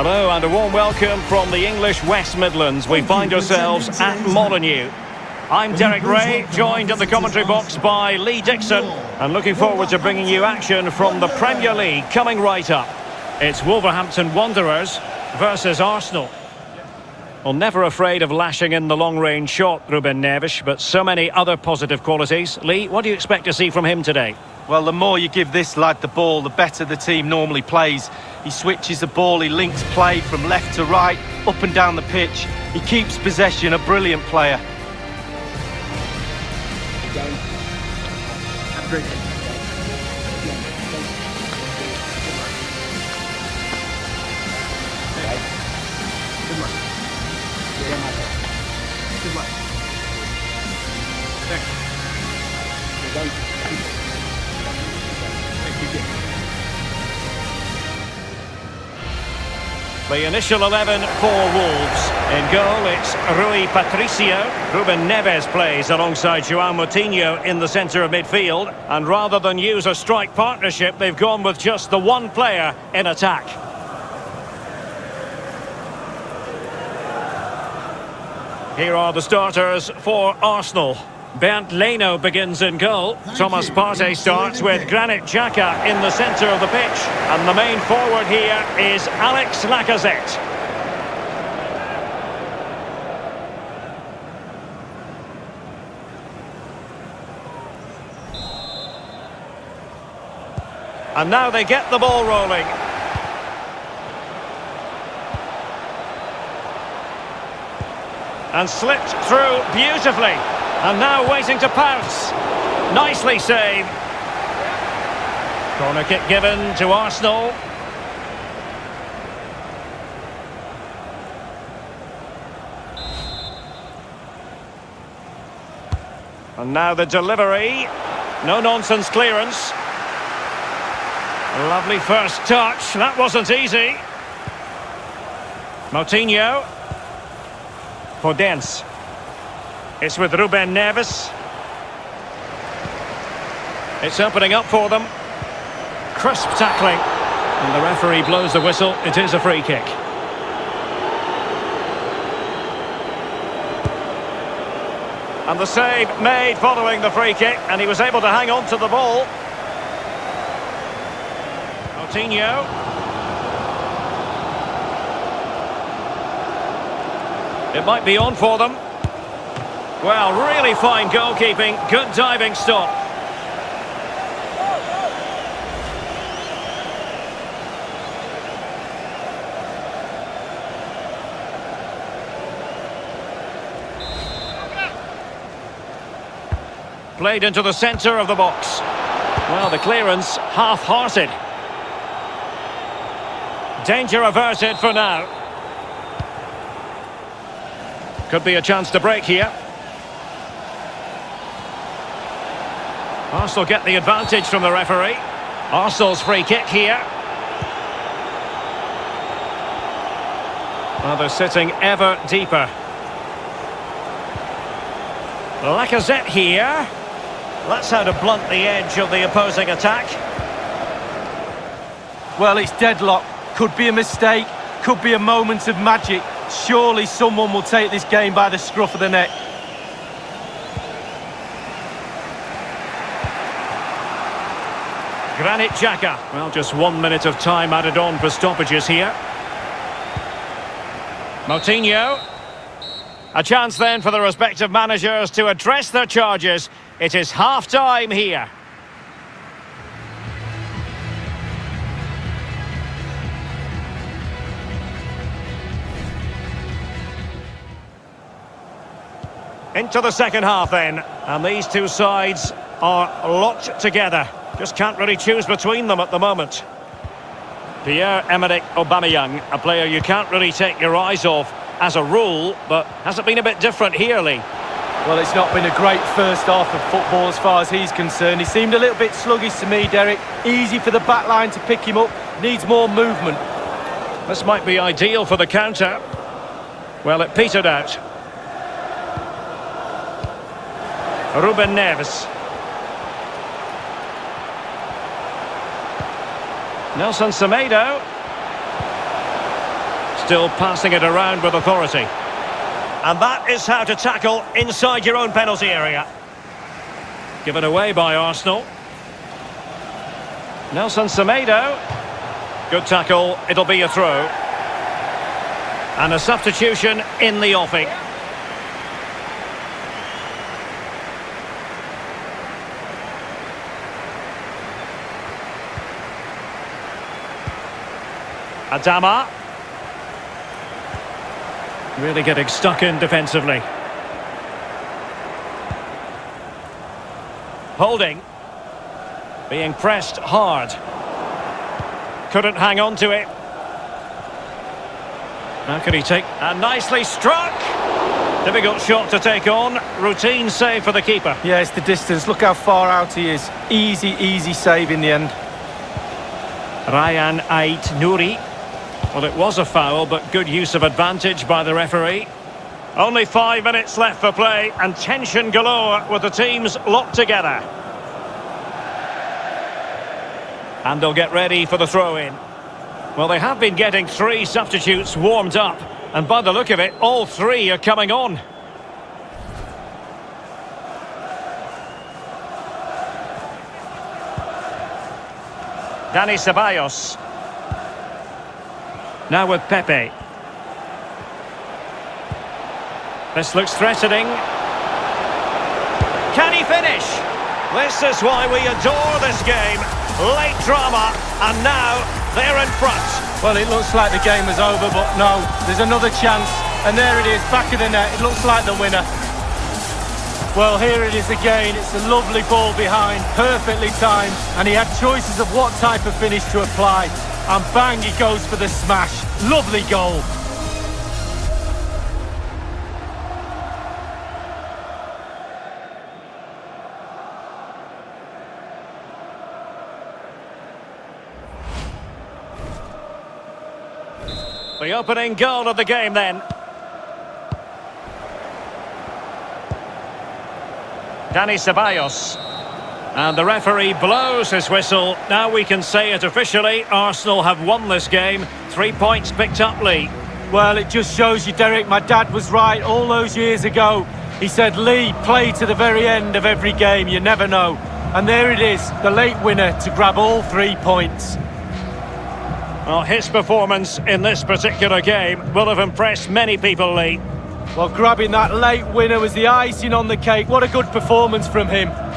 Hello and a warm welcome from the English West Midlands. We find ourselves at Molineux. I'm Derek Ray, joined at the commentary box by Lee Dixon, and looking forward to bringing you action from the Premier League coming right up. It's Wolverhampton Wanderers versus Arsenal. Well, never afraid of lashing in the long-range shot, Ruben Neves, but so many other positive qualities. Lee, what do you expect to see from him today? Well, the more you give this lad the ball, the better the team normally plays. He switches the ball, he links play from left to right, up and down the pitch. He keeps possession, a brilliant player. The initial 11 for Wolves. In goal, it's Rui Patricio. Ruben Neves plays alongside João Moutinho in the centre of midfield. And rather than use a strike partnership, they've gone with just the one player in attack. Here are the starters for Arsenal. Bernd Leno begins in goal. Thomas Partey starts with Granit Xhaka in the centre of the pitch. And the main forward here is Alex Lacazette. And now they get the ball rolling. And slipped through beautifully. And now waiting to pounce. Nicely saved. Corner kick given to Arsenal. And now the delivery. No-nonsense clearance. Lovely first touch. That wasn't easy. Moutinho. Podence. It's with Ruben Neves. It's opening up for them. Crisp tackling. And the referee blows the whistle. It is a free kick. And the save made following the free kick. And he was able to hang on to the ball. Moutinho. It might be on for them. Well, really fine goalkeeping, good diving stop. Played into the centre of the box. Well, the clearance half-hearted. Danger averted for now. Could be a chance to break here. Arsenal get the advantage from the referee. Arsenal's free kick here. Well, they're sitting ever deeper. Lacazette here. That's how to blunt the edge of the opposing attack. Well, it's deadlock. Could be a mistake. Could be a moment of magic. Surely someone will take this game by the scruff of the neck. Granit Xhaka. Well, just 1 minute of time added on for stoppages here. Moutinho. A chance then for the respective managers to address their charges. It is half-time here. Into the second half then. And these two sides are locked together. Just can't really choose between them at the moment. Pierre-Emerick Aubameyang, a player you can't really take your eyes off as a rule, but has it been a bit different here, Lee? Well, it's not been a great first half of football as far as he's concerned. He seemed a little bit sluggish to me, Derek. Easy for the back line to pick him up. Needs more movement. This might be ideal for the counter. Well, it petered out. Ruben Neves. Nelson Semedo. Still passing it around with authority. And that is how to tackle inside your own penalty area. Given away by Arsenal. Nelson Semedo. Good tackle. It'll be a throw. And a substitution in the offing. Adama. Really getting stuck in defensively. Holding. Being pressed hard. Couldn't hang on to it. How could he take? And nicely struck. Difficult shot to take on. Routine save for the keeper. Yeah, it's the distance. Look how far out he is. Easy, easy save in the end. Ryan Ait-Nuri. Well, it was a foul, but good use of advantage by the referee. Only 5 minutes left for play, and tension galore with the teams locked together. And they'll get ready for the throw-in. Well, they have been getting three substitutes warmed up, and by the look of it, all three are coming on. Dani Ceballos. Now with Pepe. This looks threatening. Can he finish? This is why we adore this game. Late drama, and now they're in front. Well, it looks like the game is over, but no, there's another chance. And there it is, back of the net. It looks like the winner. Well, here it is again. It's a lovely ball behind, perfectly timed. And he had choices of what type of finish to apply. And bang, he goes for the smash. Lovely goal. The opening goal of the game then. Dani Ceballos. And the referee blows his whistle. Now we can say it officially. Arsenal have won this game. 3 points picked up, Lee. Well, it just shows you, Derek, my dad was right all those years ago. He said, Lee, play to the very end of every game. You never know. And there it is, the late winner to grab all 3 points. Well, his performance in this particular game will have impressed many people, Lee. Well, grabbing that late winner was the icing on the cake. What a good performance from him.